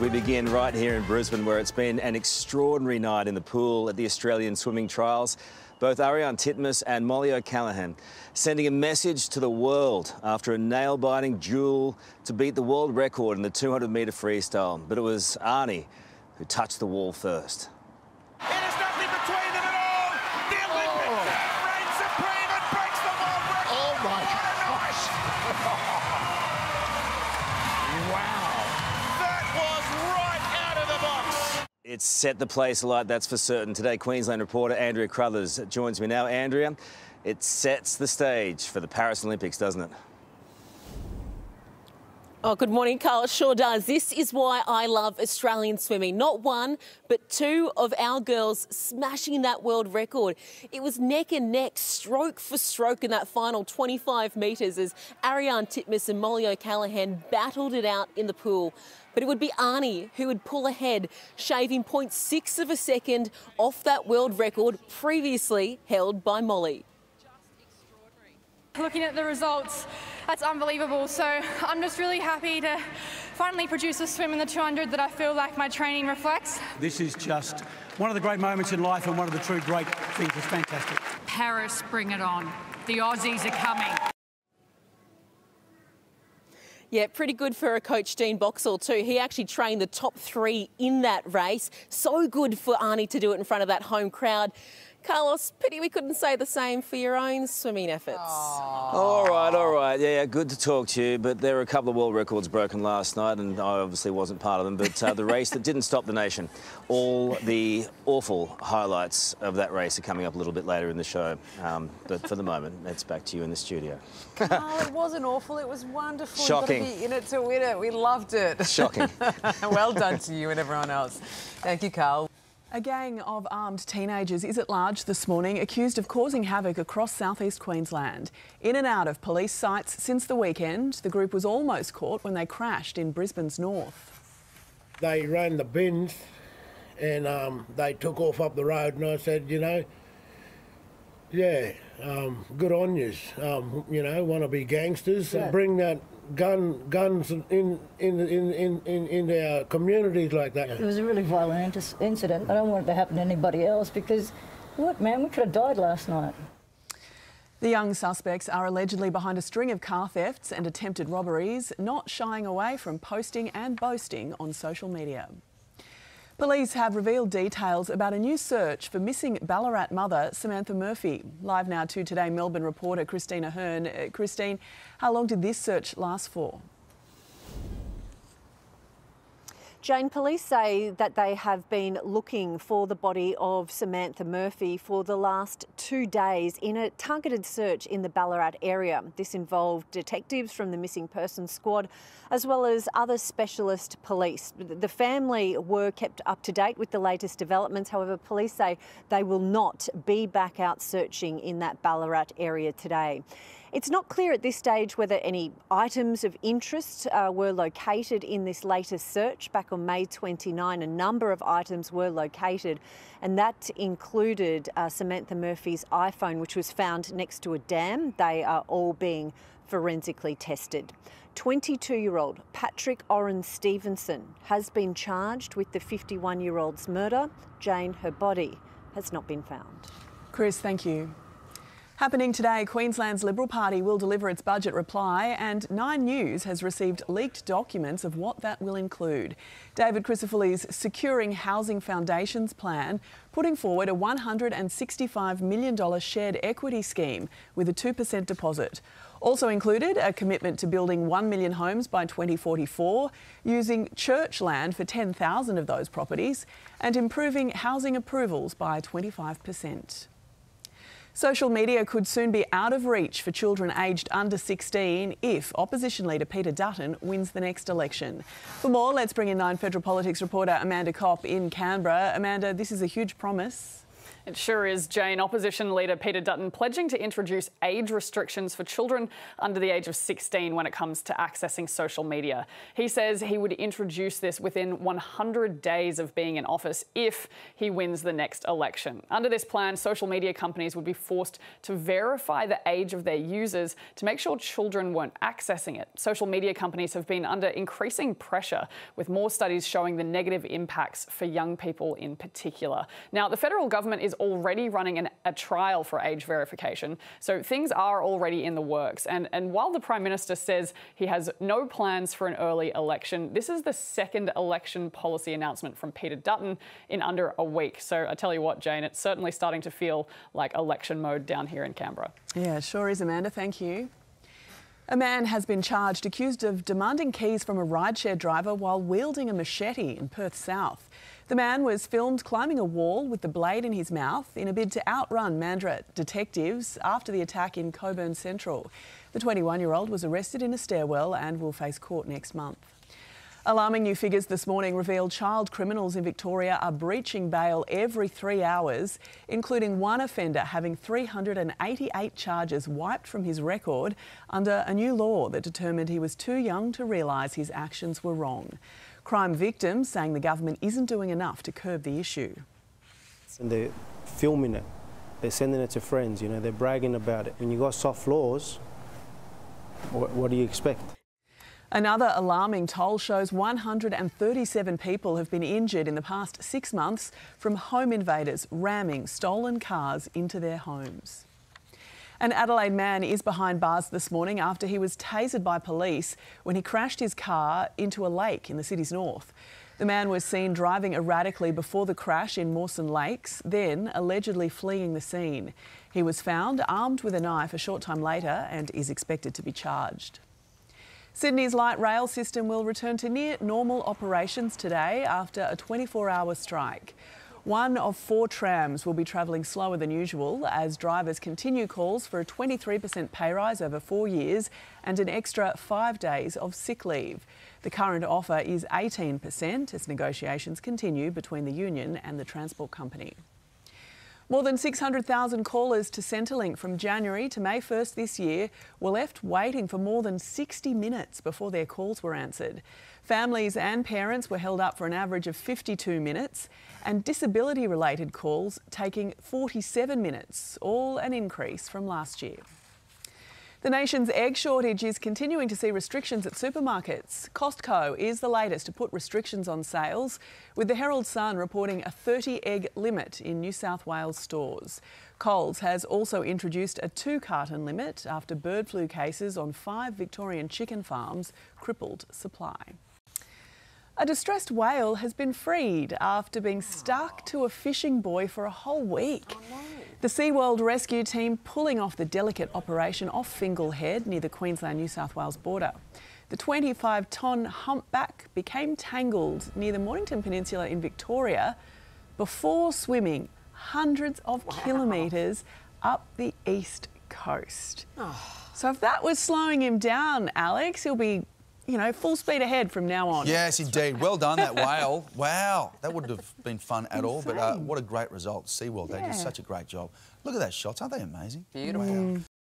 We begin right here in Brisbane, where it's been an extraordinary night in the pool at the Australian Swimming Trials. Both Ariarne Titmus and Molly O'Callaghan sending a message to the world after a nail-biting duel to beat the world record in the 200-metre freestyle. But it was Arnie who touched the wall first. It's set the place alight, that's for certain. Today, Queensland reporter Andrea Crothers joins me now. Andrea, it sets the stage for the Paris Olympics, doesn't it? Oh, good morning, Carl. It sure does. This is why I love Australian swimming. Not one, but two of our girls smashing that world record. It was neck and neck, stroke for stroke in that final 25 metres as Ariarne Titmus and Molly O'Callaghan battled it out in the pool. But it would be Arnie who would pull ahead, shaving 0.6 of a second off that world record previously held by Molly. Looking at the results, that's unbelievable. So I'm just really happy to finally produce a swim in the 200 that I feel like my training reflects. This is just one of the great moments in life and one of the true great things. It's fantastic. Paris, bring it on. The Aussies are coming. Yeah, pretty good for a coach, Dean Boxall, too. He actually trained the top three in that race. So good for Arnie to do it in front of that home crowd. Carlos, pity we couldn't say the same for your own swimming efforts. Aww. All right. Yeah, good to talk to you. But there were a couple of world records broken last night, and I obviously wasn't part of them. But the race that didn't stop the nation, all the awful highlights of that race are coming up a little bit later in the show. But for the moment, it's back to you in the studio. Oh, it wasn't awful. It was wonderful. Shocking. You've got to be in it to win it. We loved it. Shocking. Well done to you and everyone else. Thank you, Carl. A gang of armed teenagers is at large this morning, accused of causing havoc across southeast Queensland. In and out of police sights since the weekend, the group was almost caught when they crashed in Brisbane's north. They ran the bins and they took off up the road, and I said, you know, yeah, good on yous. You know, want to be gangsters, yeah. Bring that guns in our communities like that. It was a really violent incident. I don't want it to happen to anybody else because, what, man, we could have died last night. The young suspects are allegedly behind a string of car thefts and attempted robberies, not shying away from posting and boasting on social media. Police have revealed details about a new search for missing Ballarat mother Samantha Murphy. Live now to Today Melbourne reporter Christine O'Hearn. Christine, how long did this search last for? Jane, police say that they have been looking for the body of Samantha Murphy for the last 2 days in a targeted search in the Ballarat area. This involved detectives from the Missing Persons Squad as well as other specialist police. The family were kept up to date with the latest developments. However, police say they will not be back out searching in that Ballarat area today. It's not clear at this stage whether any items of interest were located in this latest search. Back on May 29, a number of items were located, and that included Samantha Murphy's iPhone, which was found next to a dam. They are all being forensically tested. 22-year-old Patrick Oren Stevenson has been charged with the 51-year-old's murder. Jane, her body has not been found. Chris, thank you. Happening today, Queensland's Liberal Party will deliver its budget reply, and 9 News has received leaked documents of what that will include. David Crisafulli's Securing Housing Foundations plan, putting forward a $165 million shared equity scheme with a 2% deposit. Also included a commitment to building 1 million homes by 2044, using church land for 10,000 of those properties, and improving housing approvals by 25%. Social media could soon be out of reach for children aged under 16 if opposition leader Peter Dutton wins the next election. For more, let's bring in 9 Federal Politics reporter Amanda Kopp in Canberra. Amanda, this is a huge promise. It sure is, Jane. Opposition leader Peter Dutton pledging to introduce age restrictions for children under the age of 16 when it comes to accessing social media. He says he would introduce this within 100 days of being in office if he wins the next election. Under this plan, social media companies would be forced to verify the age of their users to make sure children weren't accessing it. Social media companies have been under increasing pressure, with more studies showing the negative impacts for young people in particular. Now, the federal government is already running a trial for age verification, so things are already in the works. And while the Prime Minister says he has no plans for an early election, this is the second election policy announcement from Peter Dutton in under a week. So I tell you what, Jane, it's certainly starting to feel like election mode down here in Canberra. Yeah, sure is, Amanda. Thank you. A man has been charged, accused of demanding keys from a rideshare driver while wielding a machete in Perth South. The man was filmed climbing a wall with the blade in his mouth in a bid to outrun Mandurah detectives after the attack in Coburn Central. The 21-year-old was arrested in a stairwell and will face court next month. Alarming new figures this morning reveal child criminals in Victoria are breaching bail every 3 hours, including one offender having 388 charges wiped from his record under a new law that determined he was too young to realise his actions were wrong. Crime victims saying the government isn't doing enough to curb the issue. And they're filming it, they're sending it to friends, you know, they're bragging about it. When you've got soft laws, what do you expect? Another alarming toll shows 137 people have been injured in the past 6 months from home invaders ramming stolen cars into their homes. An Adelaide man is behind bars this morning after he was tasered by police when he crashed his car into a lake in the city's north. The man was seen driving erratically before the crash in Mawson Lakes, then allegedly fleeing the scene. He was found armed with a knife a short time later and is expected to be charged. Sydney's light rail system will return to near normal operations today after a 24-hour strike. One of 4 trams will be travelling slower than usual as drivers continue calls for a 23% pay rise over 4 years and an extra 5 days of sick leave. The current offer is 18% as negotiations continue between the union and the transport company. More than 600,000 callers to Centrelink from January to May 1st this year were left waiting for more than 60 minutes before their calls were answered. Families and parents were held up for an average of 52 minutes and disability-related calls taking 47 minutes, all an increase from last year. The nation's egg shortage is continuing to see restrictions at supermarkets. Costco is the latest to put restrictions on sales, with the Herald Sun reporting a 30-egg limit in New South Wales stores. Coles has also introduced a 2-carton limit after bird flu cases on 5 Victorian chicken farms crippled supply. A distressed whale has been freed after being stuck to a fishing buoy for a whole week. Oh, no. The SeaWorld rescue team pulling off the delicate operation off Fingal Head near the Queensland-New South Wales border. The 25-tonne humpback became tangled near the Mornington Peninsula in Victoria before swimming hundreds of kilometres up the east coast. Oh. So if that was slowing him down, Alex, he'll be, you know, full speed ahead from now on. Yes, indeed. Well done, that whale. Wow, that wouldn't have been fun at all, but what a great result. SeaWorld, they did such a great job. Look at those shots, aren't they amazing? Beautiful. Wow.